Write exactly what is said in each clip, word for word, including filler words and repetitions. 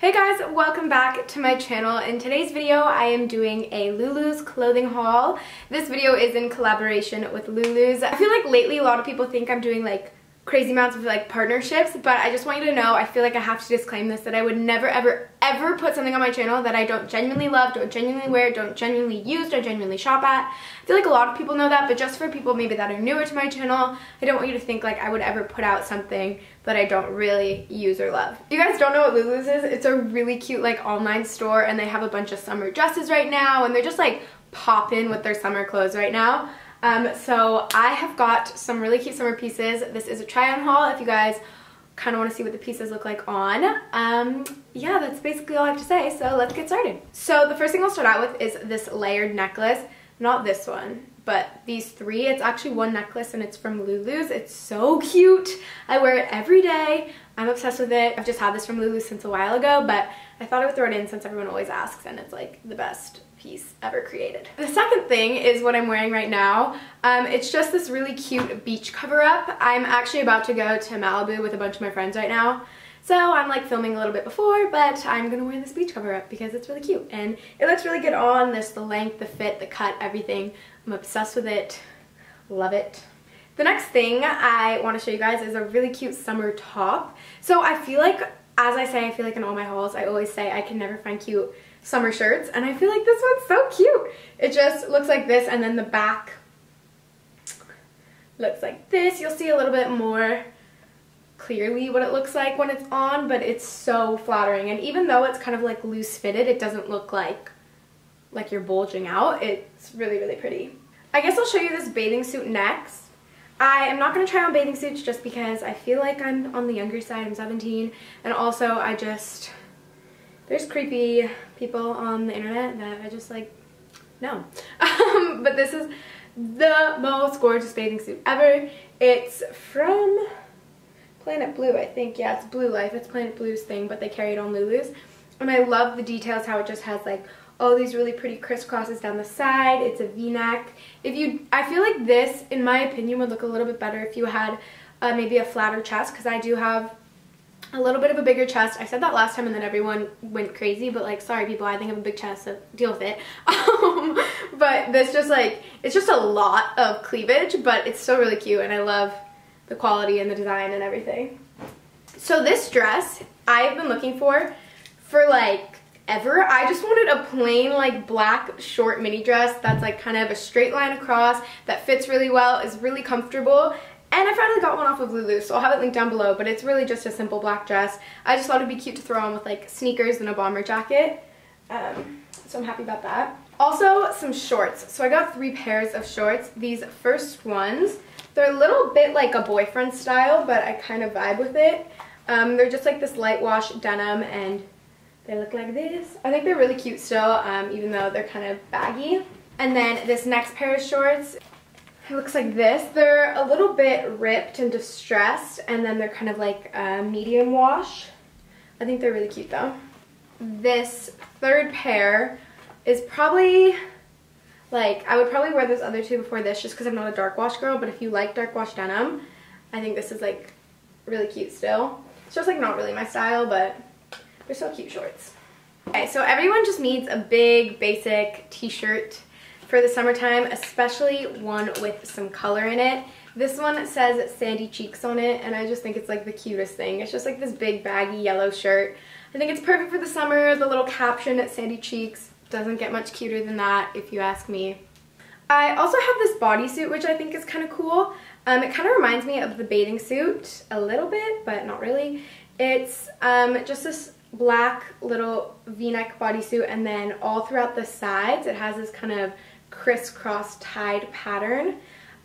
Hey guys, welcome back to my channel. In today's video, I am doing a Lulu's clothing haul. This video is in collaboration with Lulu's. I feel like lately a lot of people think I'm doing like crazy amounts of like partnerships, but I just want you to know, I feel like I have to disclaim this, that I would never ever ever put something on my channel that I don't genuinely love, don't genuinely wear, don't genuinely use, don't genuinely shop at. I feel like a lot of people know that, but just for people maybe that are newer to my channel, I don't want you to think like I would ever put out something that I don't really use or love. If you guys don't know what Lulu's is, it's a really cute like online store, and they have a bunch of summer dresses right now, and they're just like popping with their summer clothes right now. Um, so I have got some really cute summer pieces. This is a try on haul if you guys kind of want to see what the pieces look like on. Um, yeah, that's basically all I have to say, so let's get started. So the first thing I'll start out with is this layered necklace. Not this one, but these three. It's actually one necklace and it's from Lulu's. It's so cute. I wear it every day. I'm obsessed with it. I've just had this from Lulu's since a while ago, but I thought I would throw it in since everyone always asks, and it's like the best piece ever created. The second thing is what I'm wearing right now. Um, it's just this really cute beach cover up. I'm actually about to go to Malibu with a bunch of my friends right now. So I'm like filming a little bit before, but I'm gonna wear this beach cover up because it's really cute and it looks really good on. There's the length, the fit, the cut, everything. I'm obsessed with it, love it. The next thing I wanna show you guys is a really cute summer top. So I feel like, as I say, I feel like in all my hauls, I always say I can never find cute summer shirts, and I feel like this one's so cute. It just looks like this, and then the back looks like this. You'll see a little bit more clearly what it looks like when it's on, but it's so flattering. And even though it's kind of like loose fitted, it doesn't look like like you're bulging out. It's really, really pretty. I guess I'll show you this bathing suit next. I am not going to try on bathing suits just because I feel like I'm on the younger side. I'm seventeen, and also I just, there's creepy people on the internet that I just like, no. Um, but this is the most gorgeous bathing suit ever. It's from Planet Blue, I think. Yeah, it's Blue Life. It's Planet Blue's thing, but they carry it on Lulu's. And I love the details, how it just has like all these really pretty crisscrosses down the side. It's a V-neck. If you, I feel like this, in my opinion, would look a little bit better if you had uh, maybe a flatter chest, because I do have a little bit of a bigger chest. I said that last time and then everyone went crazy, but like, sorry people, I think I have a big chest, so deal with it. Um, but this just like, it's just a lot of cleavage, but it's still really cute, and I love the quality and the design and everything. So this dress I've been looking for for like ever. I just wanted a plain like black short mini dress that's like kind of a straight line across, that fits really well, is really comfortable. And I finally got one off of Lulu's, so I'll have it linked down below, but it's really just a simple black dress. I just thought it'd be cute to throw on with like sneakers and a bomber jacket. Um, so I'm happy about that. Also, some shorts. So I got three pairs of shorts. These first ones, they're a little bit like a boyfriend style, but I kind of vibe with it. Um, they're just like this light wash denim, and they look like this. I think they're really cute still, um, even though they're kind of baggy. And then this next pair of shorts, it looks like this. They're a little bit ripped and distressed, and then they're kind of like a medium wash. I think they're really cute though. This third pair is probably, like, I would probably wear those other two before this just because I'm not a dark wash girl, but if you like dark wash denim, I think this is like really cute still. It's just like not really my style, but they're still cute shorts. Okay, so everyone just needs a big basic t-shirt for the summertime, especially one with some color in it. This one says Sandy Cheeks on it, and I just think it's like the cutest thing. It's just like this big baggy yellow shirt. I think it's perfect for the summer. The little caption at Sandy Cheeks doesn't get much cuter than that, if you ask me. I also have this bodysuit, which I think is kind of cool. Um, it kind of reminds me of the bathing suit a little bit, but not really. It's um, just this black little V-neck bodysuit, and then all throughout the sides, it has this kind of crisscross tied pattern.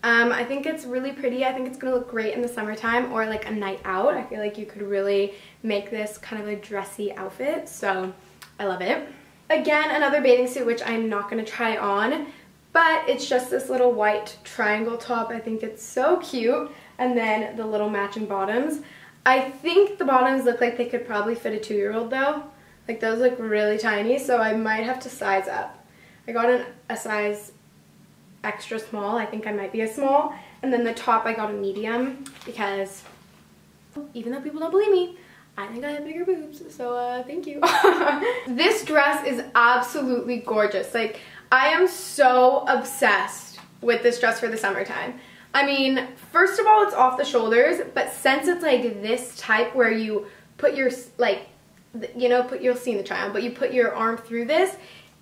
Um, I think it's really pretty. I think it's gonna look great in the summertime or like a night out. I feel like you could really make this kind of a dressy outfit, so I love it. Again, another bathing suit, which I'm not gonna try on, but it's just this little white triangle top. I think it's so cute. And then the little matching bottoms. I think the bottoms look like they could probably fit a two-year-old though. Like those look really tiny, so I might have to size up. I got an, a size extra small. I think I might be a small. And then the top I got a medium because, even though people don't believe me, I think I have bigger boobs, so uh, thank you. This dress is absolutely gorgeous. Like, I am so obsessed with this dress for the summertime. I mean, first of all, it's off the shoulders, but since it's like this type where you put your, like, you know, put, you'll see in the try on, but you put your arm through this,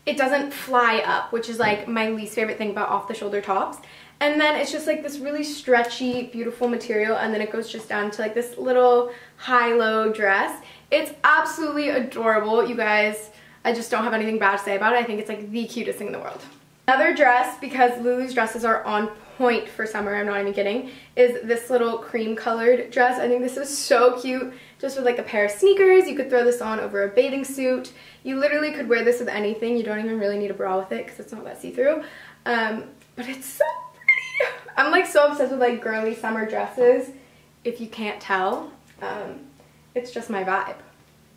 it doesn't fly up, which is like my least favorite thing about off the shoulder tops. And then it's just like this really stretchy, beautiful material, and then it goes just down to like this little high-low dress. It's absolutely adorable, you guys. I just don't have anything bad to say about it. I think it's like the cutest thing in the world. Another dress, because Lulu's dresses are on point for summer, I'm not even kidding, is this little cream colored dress. I think this is so cute, just with like a pair of sneakers. You could throw this on over a bathing suit. You literally could wear this with anything. You don't even really need a bra with it because it's not that see-through. Um, but it's so pretty. I'm like so obsessed with like girly summer dresses, if you can't tell. Um, it's just my vibe.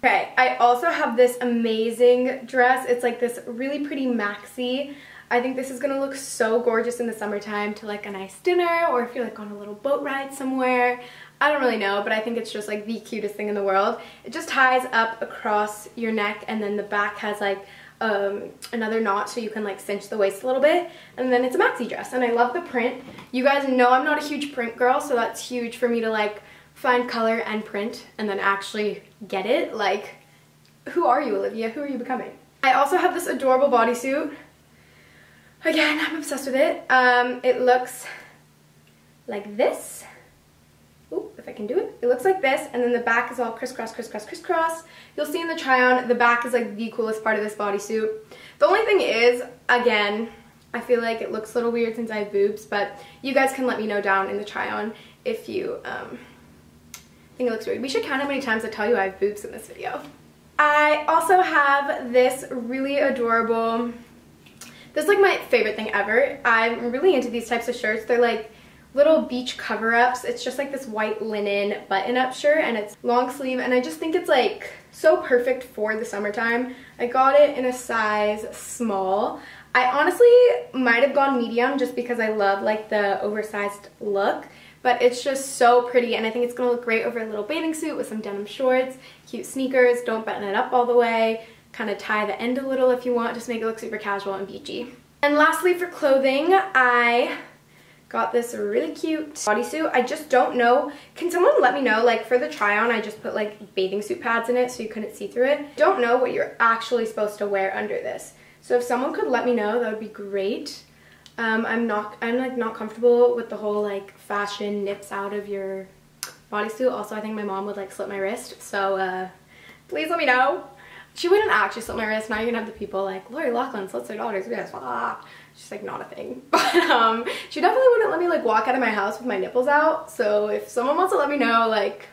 Okay, I also have this amazing dress. It's like this really pretty maxi. I think this is gonna look so gorgeous in the summertime to like a nice dinner, or if you're like on a little boat ride somewhere. I don't really know, but I think it's just like the cutest thing in the world. It just ties up across your neck, and then the back has like um, another knot so you can like cinch the waist a little bit, and then it's a maxi dress, and I love the print. You guys know I'm not a huge print girl, so that's huge for me to like find color and print and then actually get it. Like, who are you, Olivia? Who are you becoming? I also have this adorable bodysuit. Again, I'm obsessed with it. Um, it looks like this. Ooh, if I can do it. It looks like this, and then the back is all crisscross, crisscross, crisscross. You'll see in the try-on, the back is like the coolest part of this bodysuit. The only thing is, again, I feel like it looks a little weird since I have boobs, but you guys can let me know down in the try-on if you um, think it looks weird. We should count how many times I tell you I have boobs in this video. I also have this really adorable... This is like my favorite thing ever. I'm really into these types of shirts. They're like little beach cover-ups. It's just like this white linen button-up shirt, and it's long sleeve, and I just think it's like so perfect for the summertime. I got it in a size small. I honestly might have gone medium just because I love like the oversized look, but it's just so pretty, and I think it's gonna look great over a little bathing suit with some denim shorts, cute sneakers, don't button it up all the way. Kind of tie the end a little if you want, just make it look super casual and beachy. And lastly, for clothing, I got this really cute bodysuit. I just don't know, can someone let me know, like for the try on I just put like bathing suit pads in it so you couldn't see through it. Don't know what you're actually supposed to wear under this, so if someone could let me know, that would be great. um I'm not I'm like not comfortable with the whole like fashion nips out of your bodysuit. Also, I think my mom would like slip my wrist, so uh please let me know. She wouldn't actually slip my wrist. Now you're gonna have the people like, Lori Loughlin slits her daughters. Yes, ah. She's like, not a thing. But um, she definitely wouldn't let me like walk out of my house with my nipples out. So if someone wants to let me know like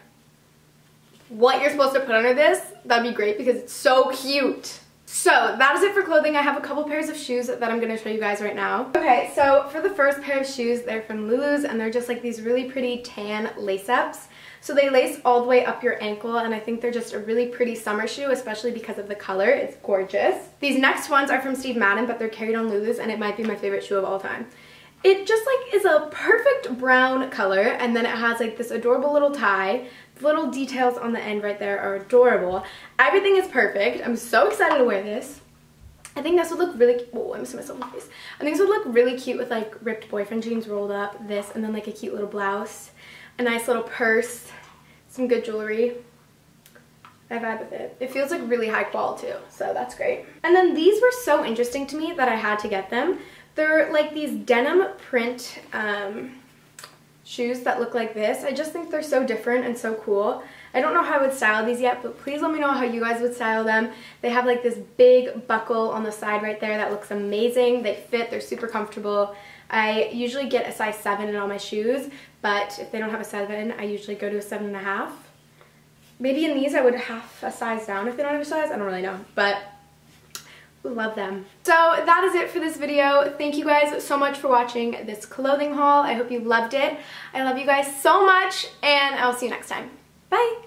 what you're supposed to put under this, that'd be great because it's so cute. So that is it for clothing. I have a couple pairs of shoes that I'm gonna show you guys right now. Okay, so for the first pair of shoes, they're from Lulu's, and they're just like these really pretty tan lace-ups. So they lace all the way up your ankle, and I think they're just a really pretty summer shoe, especially because of the color. It's gorgeous. These next ones are from Steve Madden, but they're carried on Lulu's, and it might be my favorite shoe of all time. It just like is a perfect brown color, and then it has like this adorable little tie. The little details on the end right there are adorable. Everything is perfect. I'm so excited to wear this. I think this would look really, oh, I missed myself in the face. I think this would look really cute with like ripped boyfriend jeans rolled up, this, and then like a cute little blouse. A nice little purse, some good jewelry. I vibe with it. It feels like really high quality too, so that's great. And then these were so interesting to me that I had to get them. They're like these denim print um, shoes that look like this. I just think they're so different and so cool. I don't know how I would style these yet, but please let me know how you guys would style them. They have like this big buckle on the side right there that looks amazing. They fit, they're super comfortable. I usually get a size seven in all my shoes, but if they don't have a seven, I usually go to a seven and a half. Maybe in these I would half a size down if they don't have a size. I don't really know, but love them. So that is it for this video. Thank you guys so much for watching this clothing haul. I hope you loved it. I love you guys so much, and I'll see you next time. Bye.